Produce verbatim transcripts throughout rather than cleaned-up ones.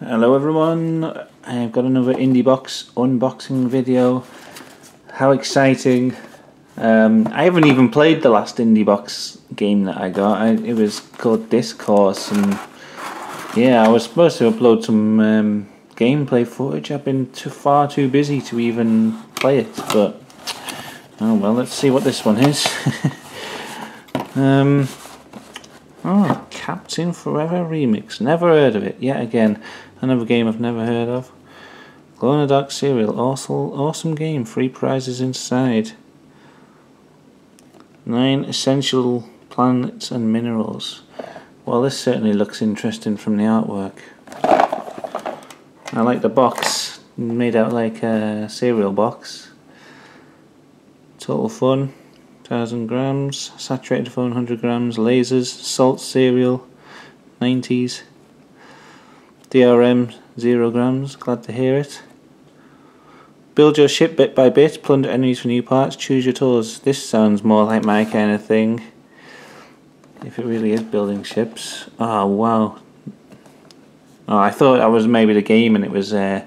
Hello everyone, I've got another IndieBox unboxing video. How exciting. Um, I haven't even played the last IndieBox game that I got. I, it was called Discourse, and yeah, I was supposed to upload some um, gameplay footage. I've been too far too busy to even play it, but oh well, let's see what this one is. um, oh, Captain Forever Remix. Never heard of it. Yet again, another game I've never heard of. Glow in the Dark cereal. Awesome, awesome game. Free prizes inside. Nine essential planets and minerals. Well, this certainly looks interesting from the artwork. I like the box, made out like a cereal box. Total fun, one thousand grams, saturated phone one hundred grams, lasers, salt cereal, nineties, D R M zero grams, glad to hear it. Build your ship bit by bit, plunder enemies for new parts, choose your tools. This sounds more like my kind of thing, if it really is building ships. Oh wow. Oh, I thought that was maybe the game and it was uh,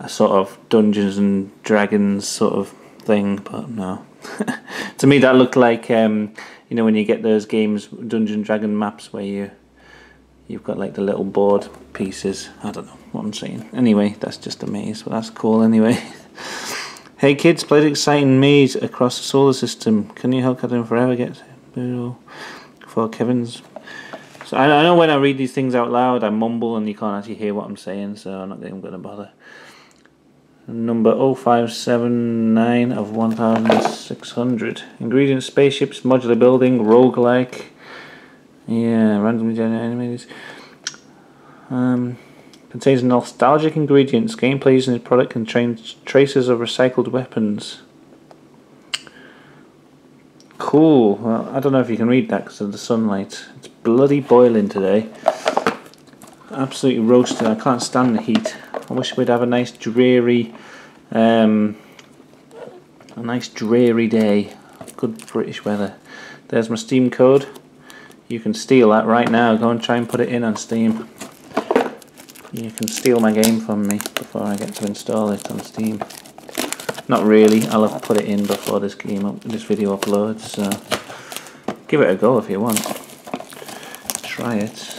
a sort of Dungeons and Dragons sort of thing, but no. To me that looked like, um, you know, when you get those games, Dungeons and Dragons maps where you, you've got like the little board pieces. I don't know what I'm saying. Anyway, that's just a maze, but that's cool anyway. Hey kids, played an exciting maze across the solar system. Can you help Captain Forever get before Kevin's? So I, I know when I read these things out loud, I mumble and you can't actually hear what I'm saying, so I'm not even going to bother. Number oh five seven nine of one thousand six hundred. Ingredients: spaceships, modular building, roguelike. Yeah, randomly generated enemies. Um, contains nostalgic ingredients. Gameplay using the product contains traces of recycled weapons. Cool. Well, I don't know if you can read that because of the sunlight. It's bloody boiling today. Absolutely roasted. I can't stand the heat. I wish we'd have a nice dreary, um, a nice dreary day. Good British weather. There's my Steam code. You can steal that right now. Go and try and put it in on Steam. You can steal my game from me before I get to install it on Steam. Not really. I'll have put it in before this game, up, this video uploads. So give it a go if you want. Try it.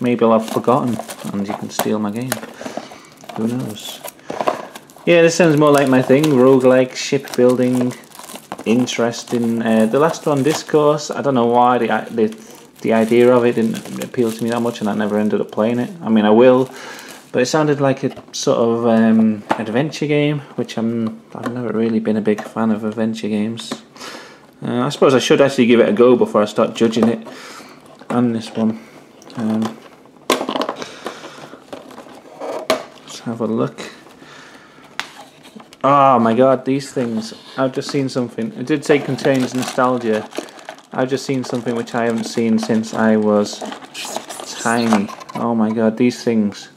Maybe I'll have forgotten, and you can steal my game. Who knows? Yeah, this sounds more like my thing. Roguelike, ship building, interesting. Uh, the last one, Discourse. I don't know why the the. The idea of it didn't appeal to me that much, and I never ended up playing it. I mean, I will, but it sounded like a sort of um, adventure game, which I'm, I've never really been a big fan of adventure games. Uh, I suppose I should actually give it a go before I start judging it on this one. Um, let's have a look. Oh my god, these things. I've just seen something. It did say contains nostalgia. I've just seen something which I haven't seen since I was tiny. Oh my god, these things.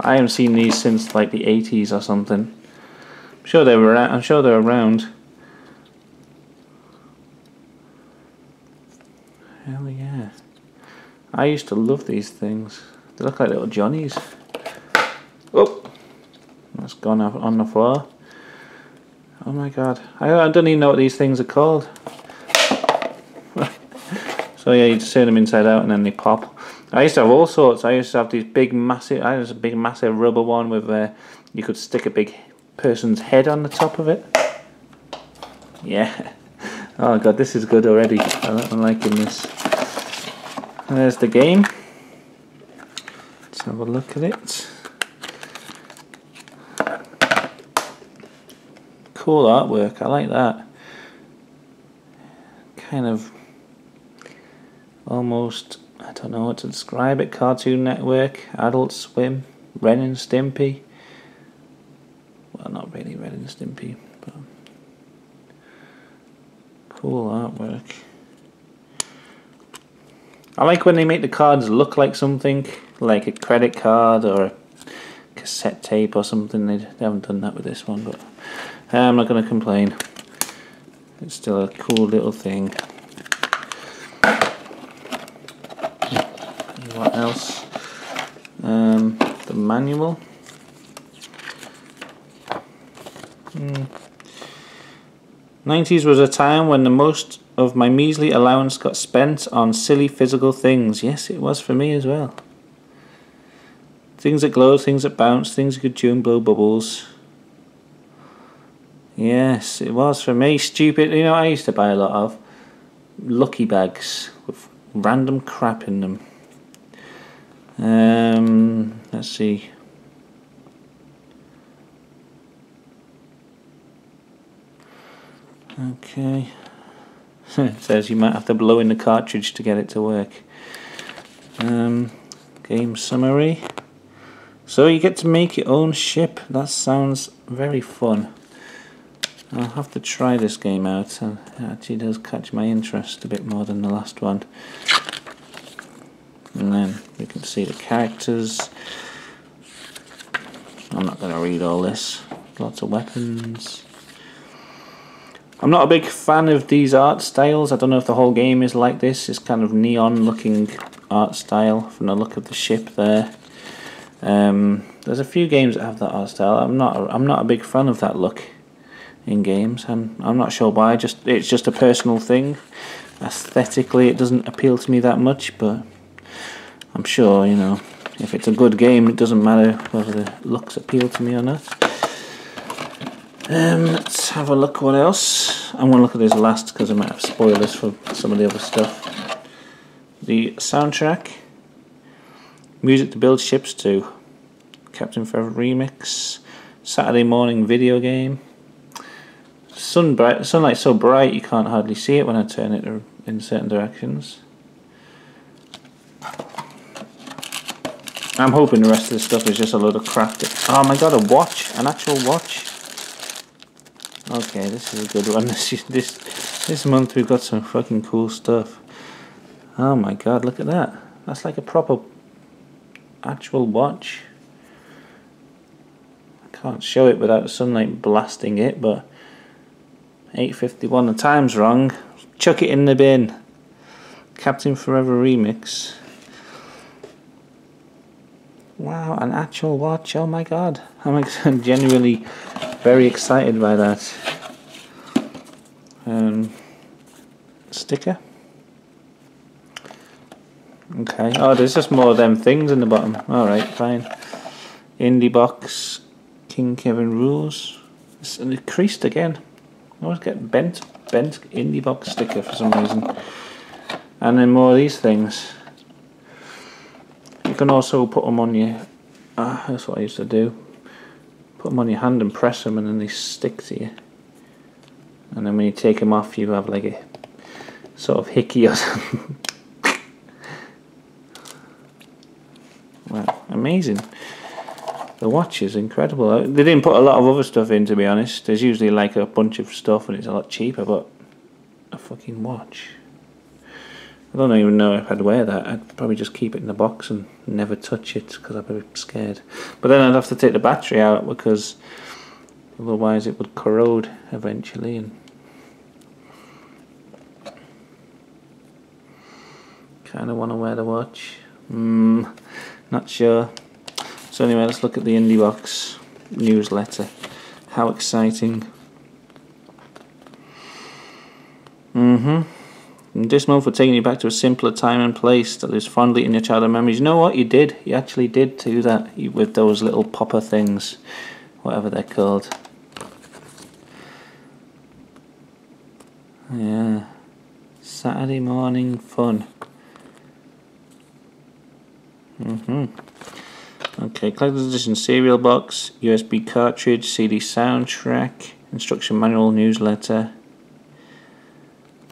I haven't seen these since like the eighties or something. I'm sure they were I'm sure they're around. Hell yeah. I used to love these things. They look like little Johnnies. Oh! That's gone up on the floor. Oh my god, I, I don't even know what these things are called. So yeah, you just turn them inside out and then they pop. I used to have all sorts. I used to have these big massive, I had a big massive rubber one with uh, you could stick a big person's head on the top of it. Yeah. Oh god, this is good already. I'm liking this. There's the game. Let's have a look at it. Cool artwork, I like that. Kind of almost, I don't know what to describe it. Cartoon Network, Adult Swim, Ren and Stimpy. Well, not really Ren and Stimpy, but cool artwork. I like when they make the cards look like something, like a credit card or a cassette tape or something. They haven't done that with this one, but I'm not going to complain. It's still a cool little thing. What else? um, the manual. Mm. nineties was a time when the most of my measly allowance got spent on silly physical things. Yes, it was for me as well. Things that glow, things that bounce, things you could chew and blow bubbles. Yes, it was for me. Stupid, you know, I used to buy a lot of lucky bags with random crap in them. Um, let's see. Okay. It says you might have to blow in the cartridge to get it to work. Um, game summary. So you get to make your own ship. That sounds very fun. I'll have to try this game out. It actually does catch my interest a bit more than the last one. And then we can see the characters. I'm not going to read all this. Lots of weapons. I'm not a big fan of these art styles. I don't know if the whole game is like this. It's kind of neon looking art style from the look of the ship there. Um, there's a few games that have that art style. I'm not a, I'm not a big fan of that look in games. I'm, I'm not sure why. Just it's just a personal thing. Aesthetically it doesn't appeal to me that much, but I'm sure, you know, if it's a good game it doesn't matter whether the looks appeal to me or not. Um, let's have a look what else. I'm going to look at this last because I might have spoilers for some of the other stuff. The soundtrack. Music to build ships to. Captain Forever Remix. Saturday morning video game. Sun bright, sunlight so bright you can't hardly see it when I turn it in certain directions. I'm hoping the rest of this stuff is just a load of crap. Oh my god, a watch! An actual watch! Okay, this is a good one. This is, this this month we've got some fucking cool stuff. Oh my god, look at that. That's like a proper actual watch. I can't show it without the sunlight blasting it, but eight fifty-one, the time's wrong. Chuck it in the bin. Captain Forever Remix. Wow, an actual watch. Oh my god. I'm genuinely very excited by that. Um, sticker. Okay. Oh, there's just more of them things in the bottom. Alright, fine. IndieBox. King Kevin Rules. It's creased again. I always get bent, bent IndieBox sticker for some reason. And then more of these things. You can also put them on your... Ah, that's what I used to do. Put them on your hand and press them, and then they stick to you. And then when you take them off, you have like a sort of hickey or something. Wow, amazing! The watch is incredible. They didn't put a lot of other stuff in, to be honest. There's usually like a bunch of stuff, and it's a lot cheaper. But a fucking watch. I don't even know if I'd wear that. I'd probably just keep it in the box and never touch it because I'd be scared. But then I'd have to take the battery out because otherwise it would corrode eventually. And kind of want to wear the watch. Mm, not sure. So anyway, let's look at the IndieBox newsletter. How exciting! Mm-hmm. And this month we're taking you back to a simpler time and place that is fondly in your childhood memories. You know what? You did. You actually did do that with those little popper things. Whatever they're called. Yeah. Saturday morning fun. Mm-hmm. Okay, collector's edition cereal box, U S B cartridge, C D soundtrack, instruction manual, newsletter.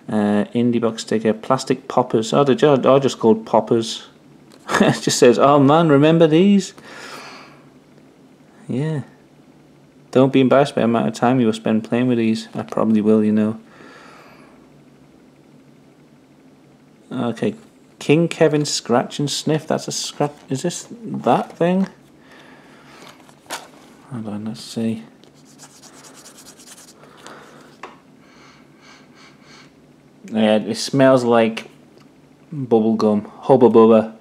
Uh, IndieBox sticker, plastic poppers. Oh, they're just, oh, just called poppers. It just says, oh man, remember these? Yeah. Don't be embarrassed by the amount of time you will spend playing with these. I probably will, you know. Okay, King Kevin Scratch and Sniff. That's a scratch. Is this that thing? Hold on, let's see. Yeah, it smells like bubblegum. Hubba Bubba.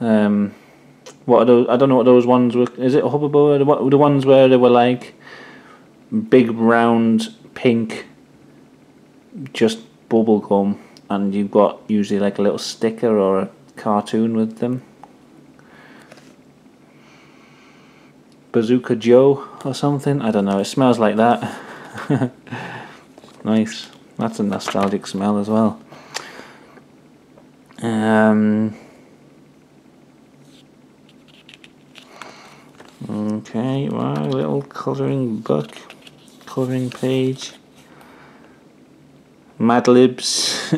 Um, What are those? I don't know what those ones were. Is it a Hubba Bubba? The ones where they were like big, round, pink, just bubble gum, and you've got usually like a little sticker or a cartoon with them. Bazooka Joe or something. I don't know. It smells like that. Nice. That's a nostalgic smell as well. Um. Okay, my wow, little colouring book, colouring page. Mad Libs.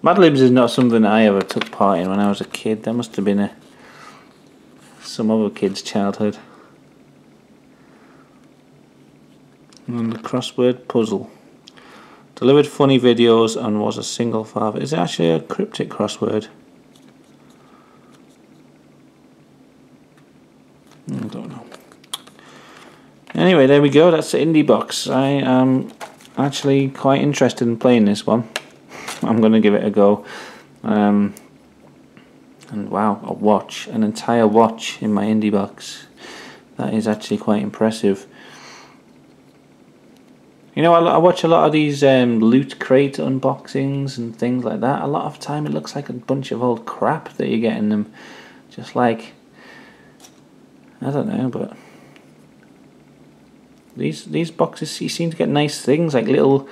Mad Libs is not something I ever took part in when I was a kid. That must have been a some other kid's childhood. And the crossword puzzle. Delivered funny videos and was a single father. Is it actually a cryptic crossword? I don't know. Anyway, there we go. That's the IndieBox. I am actually quite interested in playing this one. I'm going to give it a go. Um, and wow, a watch. An entire watch in my IndieBox. That is actually quite impressive. You know, I, I watch a lot of these um, loot crate unboxings and things like that. A lot of time it looks like a bunch of old crap that you get in them. Just like... I don't know, but these these boxes you seem to get nice things like little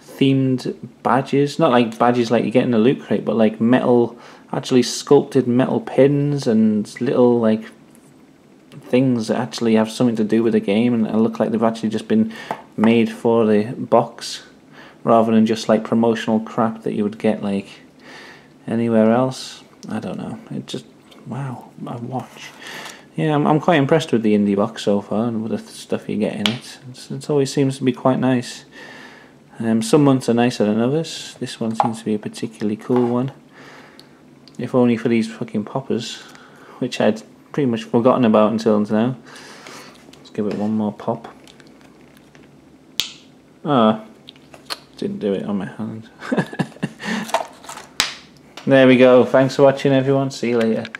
themed badges, not like badges like you get in a loot crate, but like metal, actually sculpted metal pins and little like things that actually have something to do with the game and look like they've actually just been made for the box rather than just like promotional crap that you would get like anywhere else. I don't know. It just wow, I watch. Yeah, I'm, I'm quite impressed with the IndieBox so far and with the stuff you get in it. It's, it always seems to be quite nice. Um, some months are nicer than others. This one seems to be a particularly cool one. If only for these fucking poppers, which I'd pretty much forgotten about until now. Let's give it one more pop. Ah, oh, didn't do it on my hand. There we go. Thanks for watching, everyone. See you later.